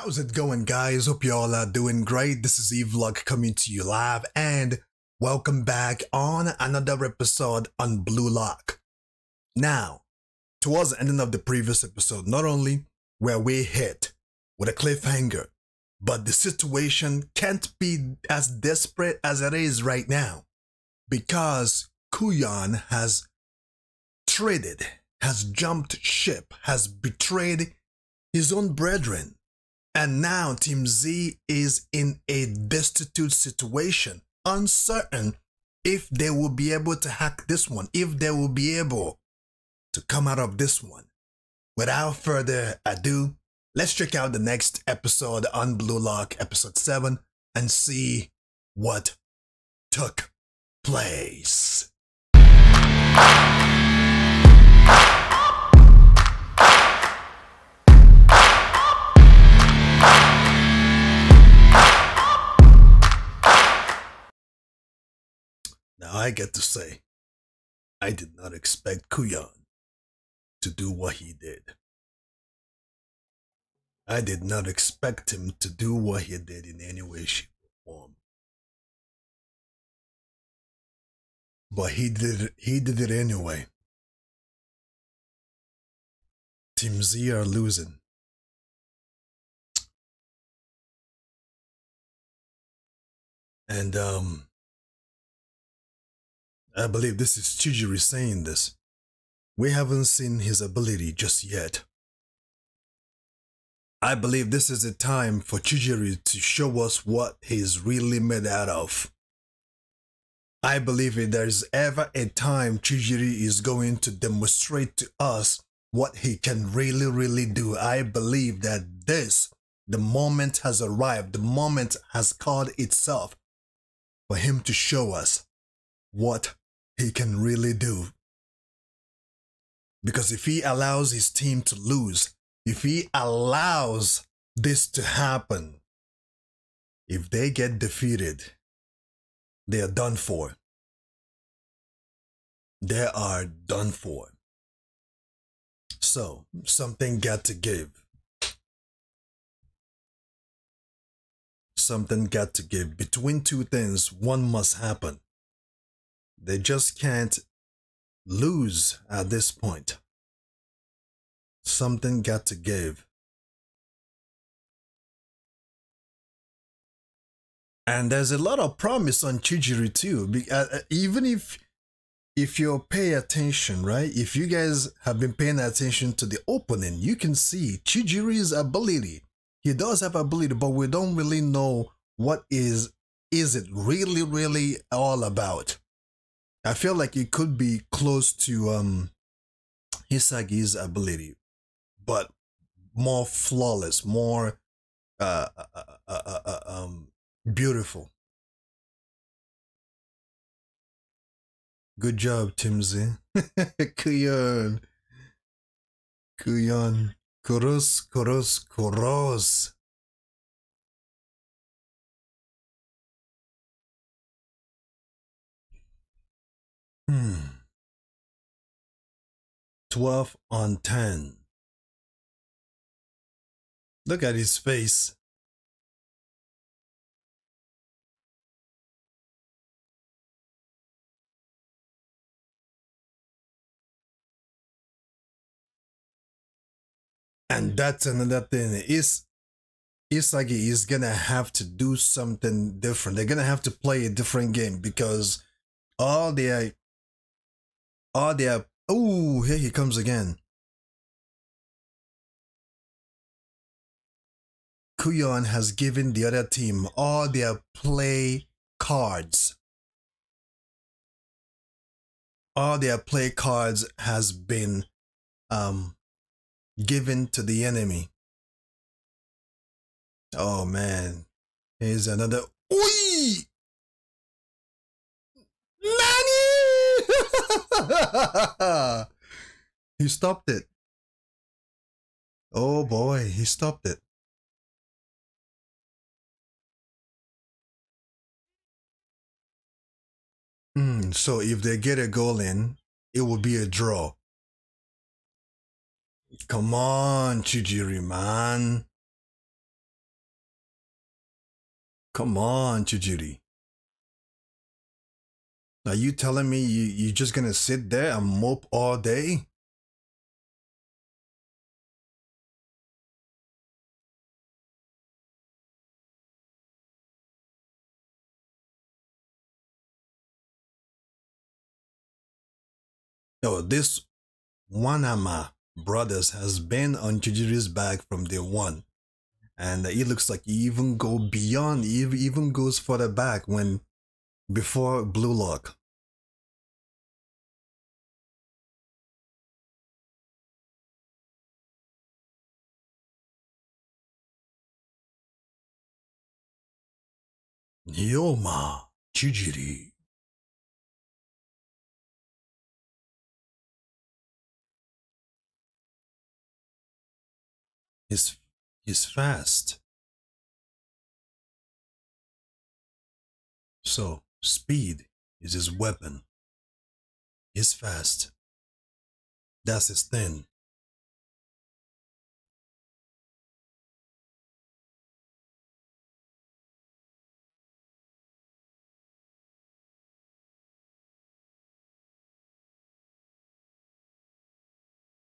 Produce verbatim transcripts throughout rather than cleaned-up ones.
How's it going, guys? Hope y'all are doing great. This is Evlog coming to you live and welcome back on another episode on Blue Lock. Now, towards the ending of the previous episode, not only were we hit with a cliffhanger, but the situation can't be as desperate as it is right now because Kuyon has traded, has jumped ship, has betrayed his own brethren. And now Team Z is in a destitute situation, uncertain if they will be able to hack this one, if they will be able to come out of this one. Without further ado, let's check out the next episode on Blue Lock, episode seven, and see what took place. Now I get to say, I did not expect Kuyan to do what he did. I did not expect him to do what he did in any way, shape, or form. But he did it, he did it anyway. Team Z are losing. And, um... I believe this is Chigiri saying this. We haven't seen his ability just yet. I believe this is a time for Chigiri to show us what he's really made out of. I believe if there's ever a time Chigiri is going to demonstrate to us what he can really, really do, I believe that this, the moment has arrived, the moment has called itself for him to show us what he can really do. Because if he allows his team to lose, if he allows this to happen, if they get defeated, they are done for. They are done for. So, something got to give. Something got to give. Between two things, one must happen. They just can't lose at this point. Something got to give. And there's a lot of promise on Chigiri too. Even if, if you pay attention, right? If you guys have been paying attention to the opening, you can see Chigiri's ability. He does have ability, but we don't really know what is, is it really, really all about. I feel like it could be close to um, Isagi's ability, but more flawless, more uh, uh, uh, uh, um, beautiful. Good job, Team Z. Kuyon. Kuyon. Kuros, Kuros, Kuros. Hmm. twelve on ten. Look at his face. And that's another thing. Is Isagi is gonna have to do something different. They're gonna have to play a different game because all their Oh, they are. Oh, here he comes again. Kuyon has given the other team all their play cards. All their play cards has been um, given to the enemy. Oh, man. Here's another. Oi! He stopped it. Oh boy, he stopped it. Mm, so if they get a goal in, it will be a draw. Come on, Chigiri, man. Come on, Chigiri. Are you telling me you, you're just gonna sit there and mope all day? No, this Wanima brothers has been on Chigiri's back from day one. And it looks like he even go beyond, he even goes further back when before Blue Lock. Hyoma Chigiri. He's, he's fast. So, speed is his weapon. He's fast. That's his thing.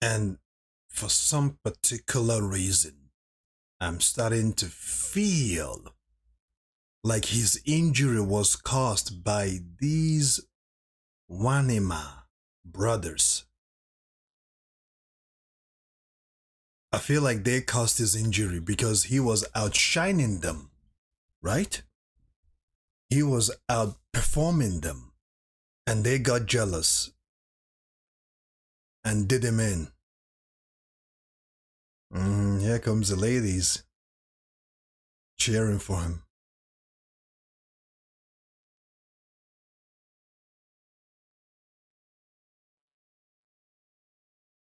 And for some particular reason, I'm starting to feel like his injury was caused by these Wanima brothers. I feel like they caused his injury because he was outshining them, right? He was outperforming them, and they got jealous and did him in. Mm, here comes the ladies cheering for him.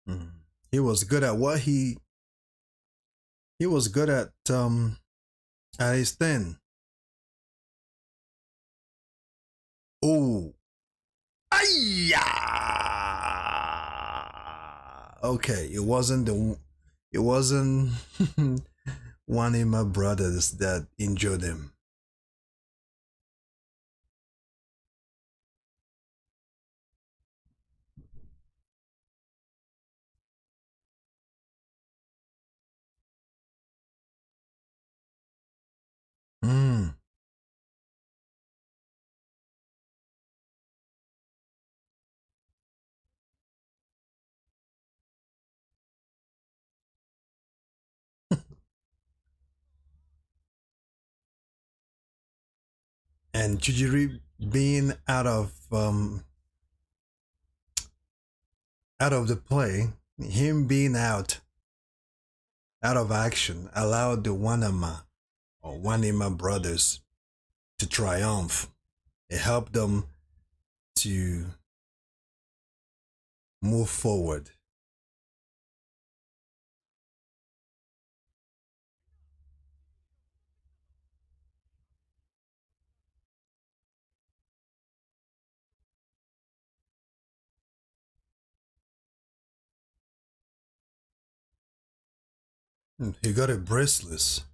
Mm. He was good at what he he was good at um at his thing. Oh, Ayya! Okay, it wasn't the It wasn't one of my brothers that injured him. Mm. And Chigiri being out of um, out of the play, him being out, out of action, allowed the Wanima or Wanima brothers to triumph. It helped them to move forward. He got it braceless.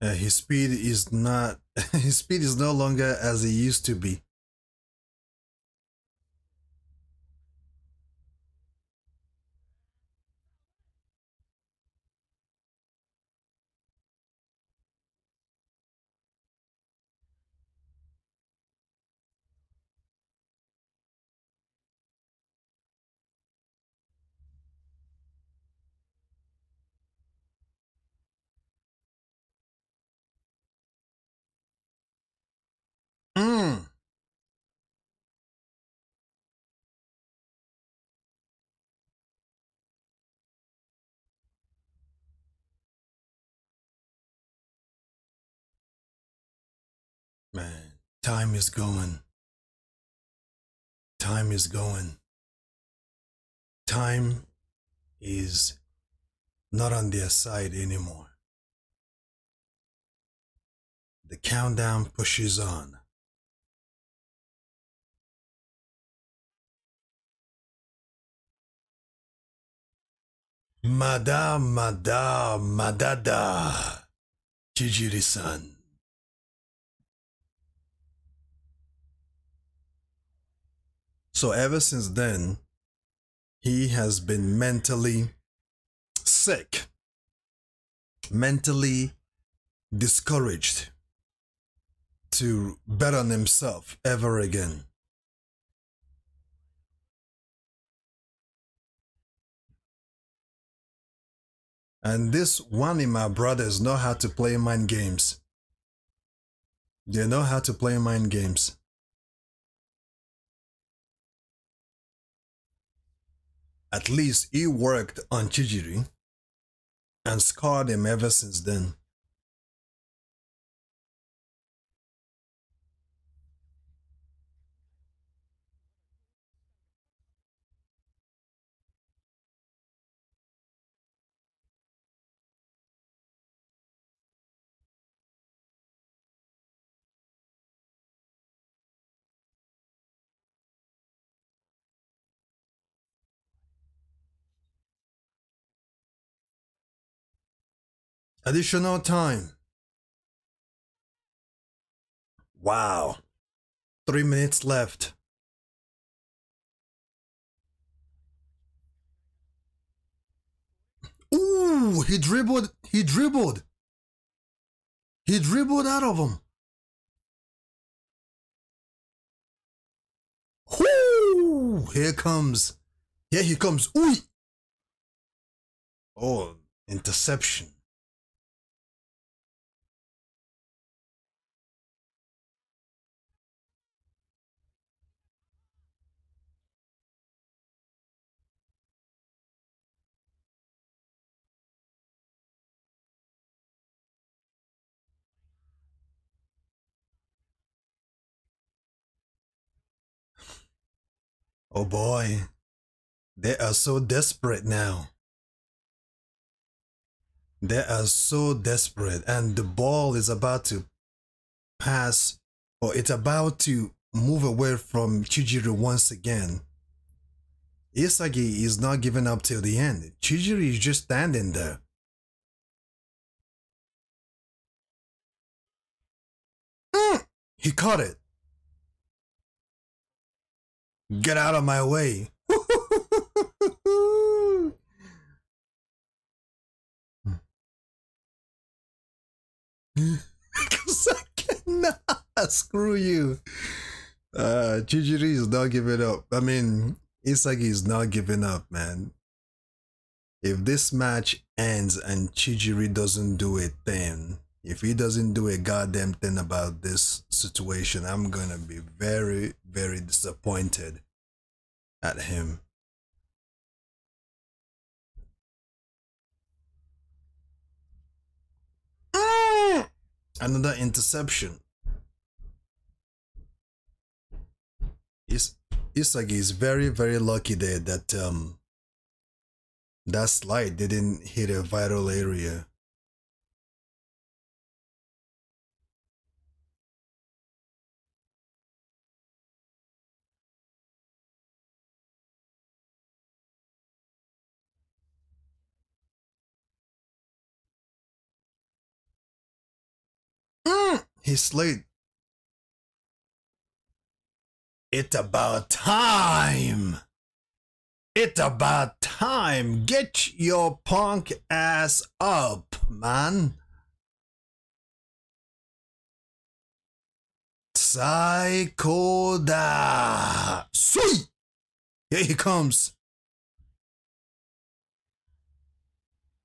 Uh, his speed is not. His speed is no longer as it used to be. Mm. Man, time is going. Time is going. Time is not on their side anymore. The countdown pushes on. Madame, Madame, Madada, Chigiri-san. So ever since then, he has been mentally sick, mentally discouraged to bet on himself ever again. And this Wanima brothers know how to play mind games. They know how to play mind games. At least he worked on Chigiri and scarred him ever since then. Additional time. Wow. Three minutes left. Ooh, he dribbled. He dribbled. He dribbled out of him. Ooh, here comes. Here he comes. Ooh. Oh, interception. Oh boy, they are so desperate now. They are so desperate, and the ball is about to pass, or it's about to move away from Chigiri once again. Isagi is not giving up till the end. Chigiri is just standing there. Mm, he caught it. Get out of my way. Because I cannot. Screw you. Uh, Chigiri is not giving up. I mean, Isagi is not giving up, man. If this match ends and Chigiri doesn't do a thing, if he doesn't do a goddamn thing about this situation, I'm gonna be very, very disappointed at him. Mm! Another interception. Is Isagi is very, very lucky there that um that slide didn't hit a vital area. He's late. It's about time. It's about time. Get your punk ass up, man. Psychoda. Sweet. Here he comes.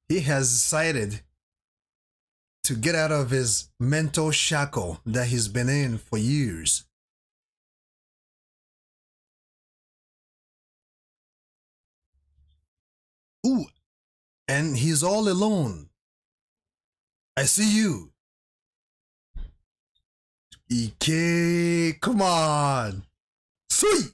He has decided to get out of his mental shackle that he's been in for years. Ooh, and he's all alone. I see you. Ike, come on. Sweet.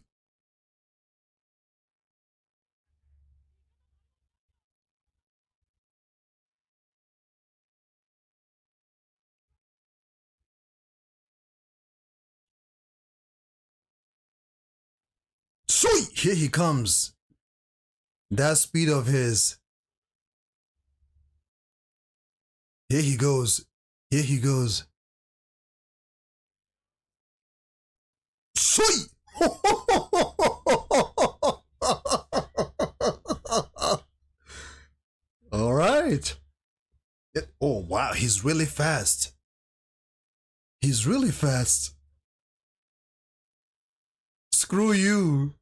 Here he comes. That speed of his Here he goes. Here he goes. Sui! All right. It, oh, wow. He's really fast. He's really fast. Screw you.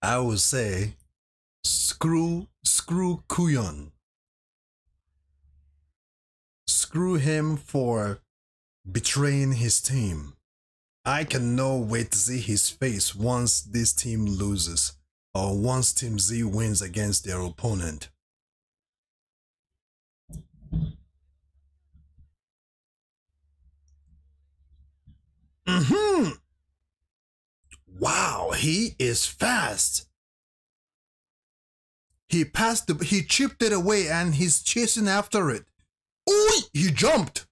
I would say screw, screw Kuyon. Screw him for betraying his team. I cannot wait to see his face once this team loses or once Team Z wins against their opponent. Mm-hmm. Wow, he is fast. He passed the, he chipped it away and he's chasing after it. Oh, he jumped.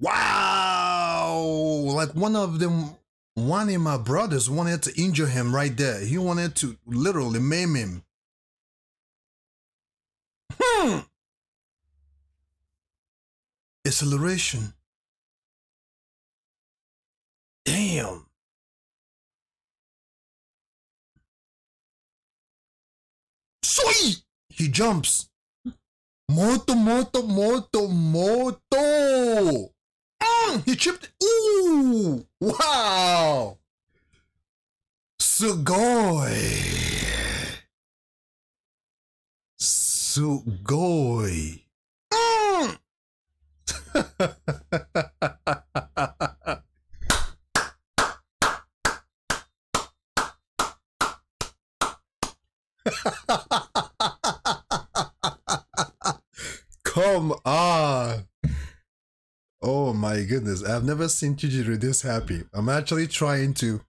Wow. Like one of them, one of my brothers wanted to injure him right there. He wanted to literally maim him. Hmm. Acceleration. Damn. Sweet. He jumps. Moto, moto, moto, moto. Mm, he chipped. Ooh. Wow. Sugoi. Sugoi. Mm. Come on. Oh my goodness. I've never seen Chigiri this happy. I'm actually trying to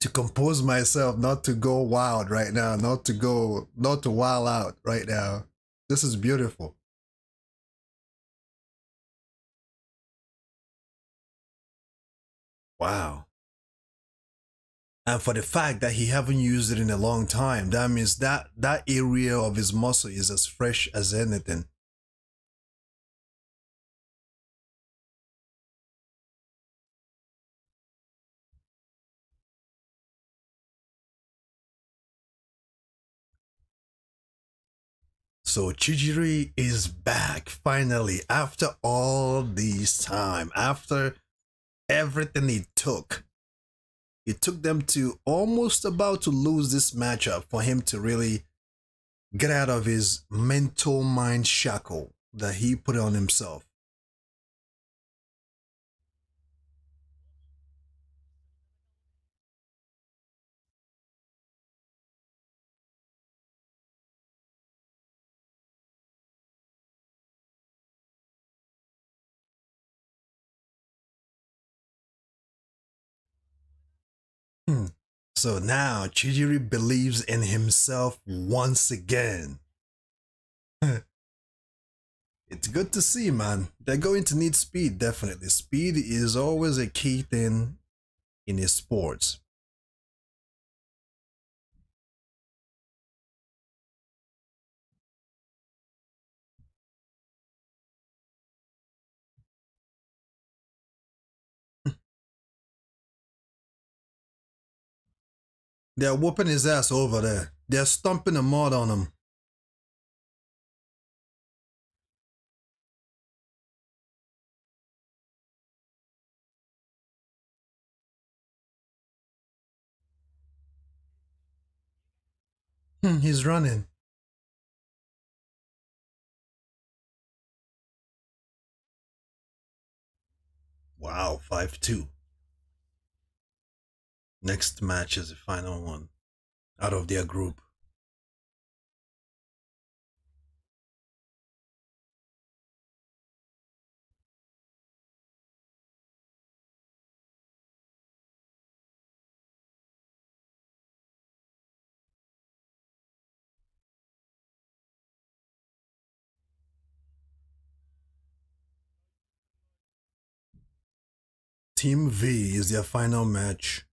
to compose myself, not to go wild right now, not to go, not to wild out right now. This is beautiful. Wow. And for the fact that he haven't used it in a long time, that means that that area of his muscle is as fresh as anything. So Chigiri is back finally after all this time, after everything it took. It took them to almost about to lose this matchup for him to really get out of his mental mind shackle that he put on himself. So now Chigiri believes in himself once again. It's good to see, man. They're going to need speed, definitely. Speed is always a key thing in his sports. They're whooping his ass over there. They're stomping the mud on him. Hmm, he's running. Wow, five two. Next match is the final one out of their group. Team V is their final match.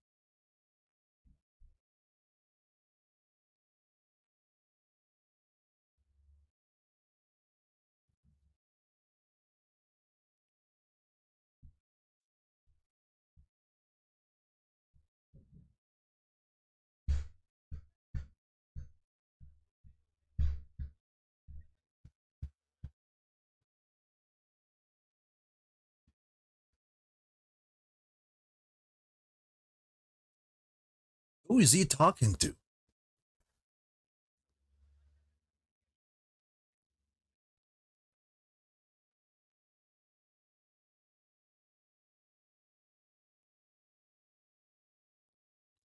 Who is he talking to?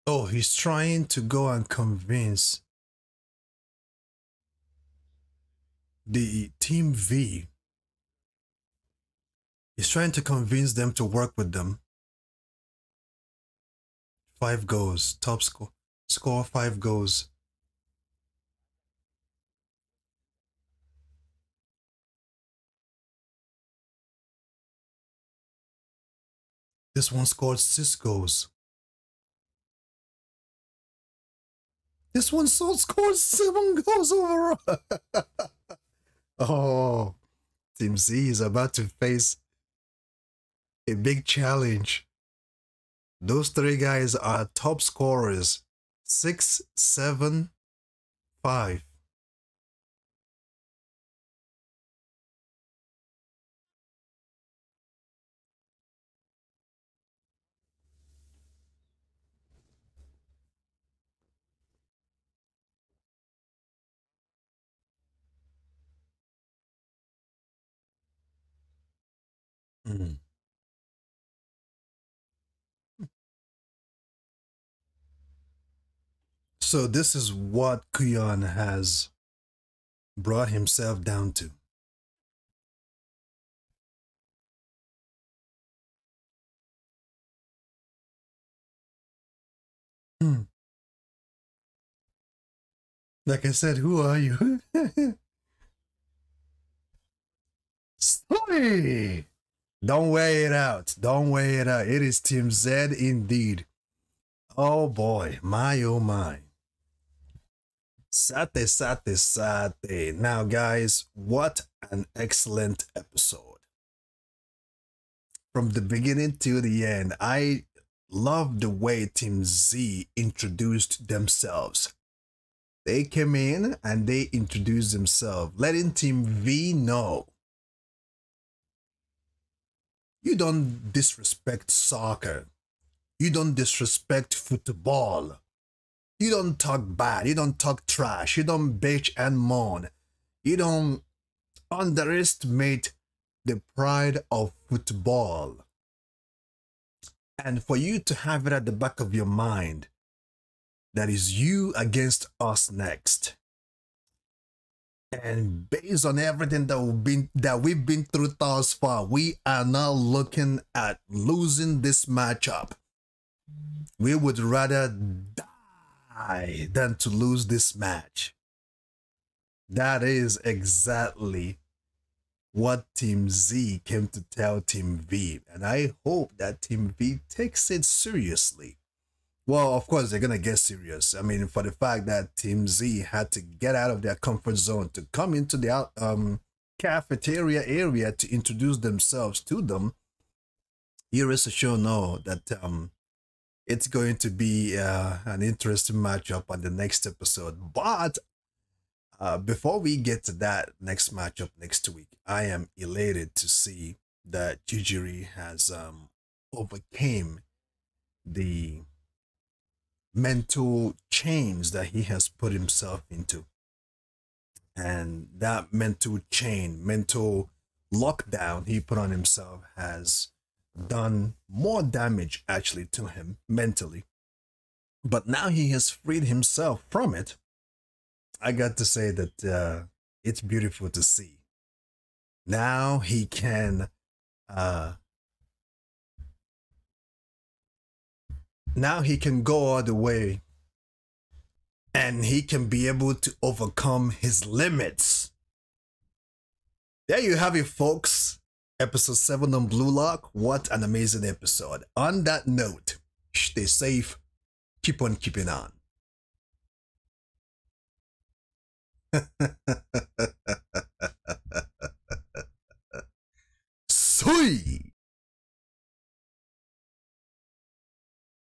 Oh, he's trying to go and convince the Team V. He's trying to convince them to work with them. Five goals, top score, score five goals. This one scored six goals. This one so scored seven goals overall. Oh, Team Z is about to face a big challenge. Those three guys are top scorers. Six, seven, five. Mm. So this is what Kuyan has brought himself down to. Mm. Like I said, who are you? Story! Don't weigh it out. Don't weigh it out. It is Team Z indeed. Oh boy. My oh my. Sate, sate, sate. Now guys, what an excellent episode. From the beginning to the end, I love the way Team Z introduced themselves. They came in and they introduced themselves, letting Team V know. You don't disrespect soccer. You don't disrespect football. You don't talk bad. You don't talk trash. You don't bitch and moan. You don't underestimate the pride of football. And for you to have it at the back of your mind, that is you against us next. And based on everything that we've been that we've been through thus far, we are not looking at losing this matchup. We would rather die than to lose this match. That is exactly what Team Z came to tell Team V, and I hope that Team V takes it seriously. Well, of course, they're going to get serious. I mean, for the fact that Team Z had to get out of their comfort zone to come into the um, cafeteria area to introduce themselves to them, you rest assured know that um, it's going to be uh, an interesting matchup on the next episode. But uh, before we get to that next matchup next week, I am elated to see that Chigiri has um, overcame the mental chains that he has put himself into, and that mental chain, mental lockdown he put on himself has done more damage actually to him mentally, but now he has freed himself from it. I got to say that uh, it's beautiful to see. Now he can uh Now he can go all the way, and he can be able to overcome his limits. There you have it, folks. Episode seven on Blue Lock. What an amazing episode. On that note, stay safe. Keep on keeping on. Sweet.